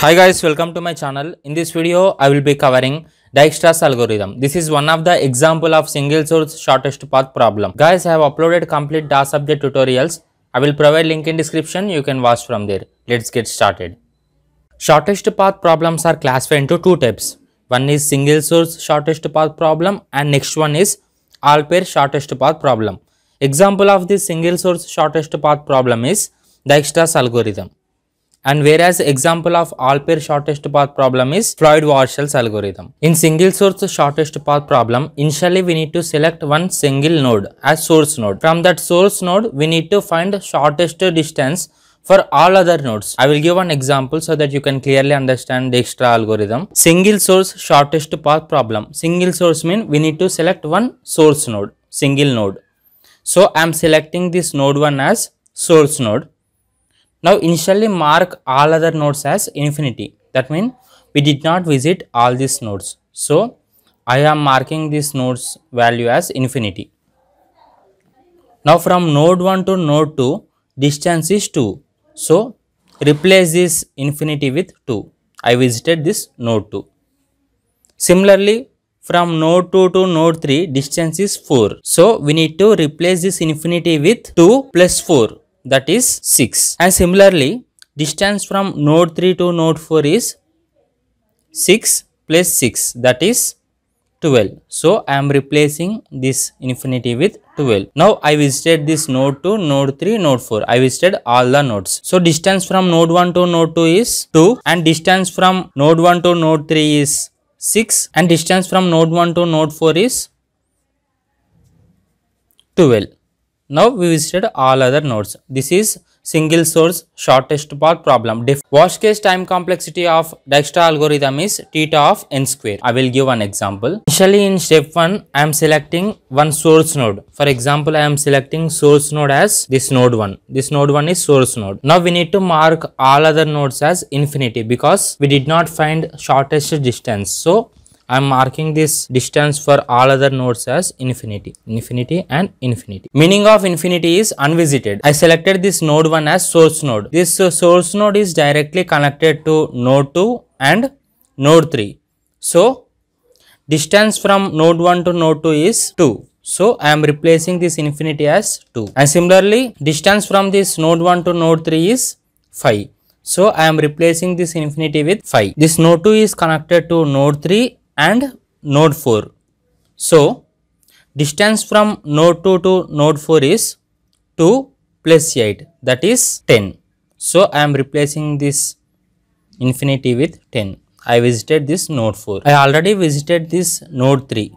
Hi guys, welcome to my channel. In this video, I will be covering Dijkstra's algorithm. This is one of the example of single source shortest path problem. Guys, I have uploaded complete DAA subject tutorials. I will provide link in description. You can watch from there. Let's get started. Shortest path problems are classified into two types. One is single source shortest path problem and next one is all pair shortest path problem. Example of this single source shortest path problem is Dijkstra's algorithm. And whereas example of all pair shortest path problem is Floyd Warshall's algorithm. In single source shortest path problem, initially we need to select one single node as source node. From that source node, we need to find shortest distance for all other nodes. I will give one example so that you can clearly understand Dijkstra's algorithm. Single source shortest path problem. Single source means we need to select one source node, single node. So I am selecting this node 1 as source node. Now initially mark all other nodes as infinity. That means we did not visit all these nodes. So I am marking this node's value as infinity. Now from node 1 to node 2, distance is 2. So replace this infinity with 2. I visited this node 2. Similarly, from node 2 to node 3, distance is 4. So we need to replace this infinity with 2 plus 4. That is 6. And similarly, distance from node 3 to node 4 is 6 plus 6, that is 12. So I am replacing this infinity with 12. Now I visited this node 2, node 3, node 4. I visited all the nodes. So distance from node 1 to node 2 is 2, and distance from node 1 to node 3 is 6, and distance from node 1 to node 4 is 12. Now we visited all other nodes. This is single source shortest path problem. Worst case time complexity of Dijkstra algorithm is theta of n square. I will give one example. Initially in step 1, I am selecting one source node. For example, I am selecting source node as this node 1. This node 1 is source node. Now we need to mark all other nodes as infinity because we did not find shortest distance. So I am marking this distance for all other nodes as infinity, infinity and infinity. Meaning of infinity is unvisited. I selected this node 1 as source node. This source node is directly connected to node 2 and node 3. So distance from node 1 to node 2 is 2. So I am replacing this infinity as 2. And similarly, distance from this node 1 to node 3 is 5. So I am replacing this infinity with 5. This node 2 is connected to node 3 and node 4. So distance from node 2 to node 4 is 2 plus 8, that is 10. So I am replacing this infinity with 10. I visited this node 4. I already visited this node 3.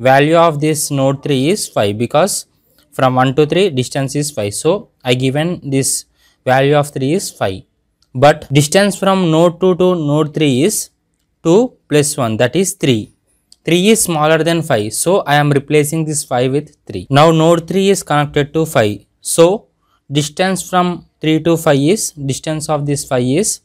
Value of this node 3 is 5 because from 1 to 3 distance is 5. So I given this value of 3 is 5. But distance from node 2 to node 3 is 2 plus 1, that is 3. 3 is smaller than 5. So I am replacing this 5 with 3. Now node 3 is connected to 5. So distance from 3 to 5 is, distance of this 5 is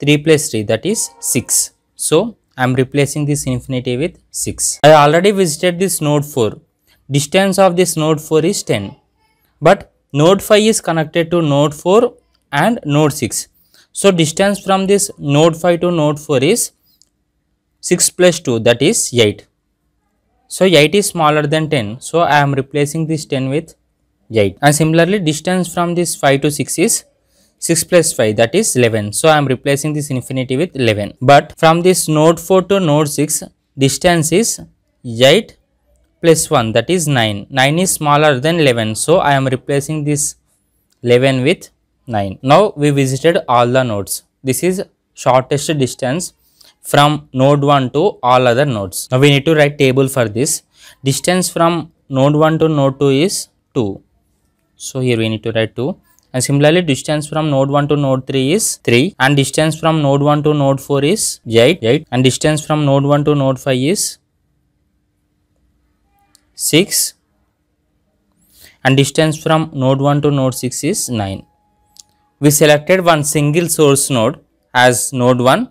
3 plus 3, that is 6. So I am replacing this infinity with 6. I already visited this node 4. Distance of this node 4 is 10. But node 5 is connected to node 4 and node 6. So distance from this node 5 to node 4 is 6 plus 2, that is 8. So 8 is smaller than 10. So I am replacing this 10 with 8. And similarly, distance from this 5 to 6 is 6 plus 5, that is 11. So I am replacing this infinity with 11. But from this node 4 to node 6, distance is 8 plus 1, that is 9. 9 is smaller than 11. So I am replacing this 11 with 9. Now we visited all the nodes. This is shortest distance from node 1 to all other nodes. Now we need to write table for this. Distance from node 1 to node 2 is 2. So here we need to write 2. And similarly, distance from node 1 to node 3 is 3. And distance from node 1 to node 4 is 8. And distance from node 1 to node 5 is 6. And distance from node 1 to node 6 is 9. We selected one single source node as node 1.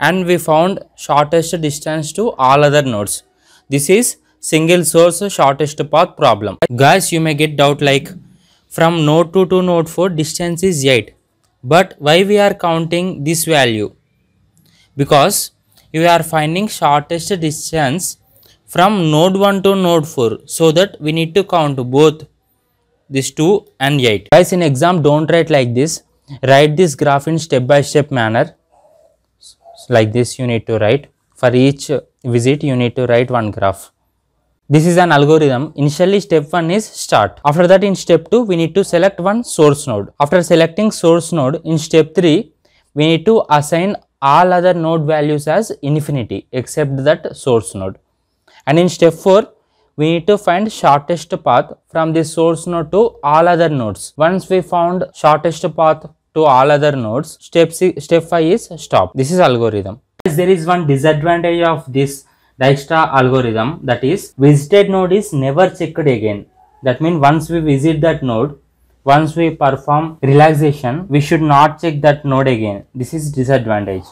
And we found shortest distance to all other nodes. This is single source shortest path problem. Guys, you may get doubt like from node 2 to node 4 distance is 8. But why we are counting this value? because we are finding shortest distance from node 1 to node 4. So that we need to count both this 2 and 8. Guys, in exam don't write like this. Write this graph in step by step manner. Like this you need to write. For each visit you need to write one graph. This is an algorithm. Initially step 1 is start. After that in step 2 we need to select one source node. After selecting source node, in step 3 we need to assign all other node values as infinity except that source node. And in step 4 we need to find shortest path from this source node to all other nodes. Once we found shortest path to all other nodes, step 5 is stop. This is algorithm. There is one disadvantage of this Dijkstra algorithm, that is visited node is never checked again. That means once we visit that node, once we perform relaxation, we should not check that node again. This is disadvantage.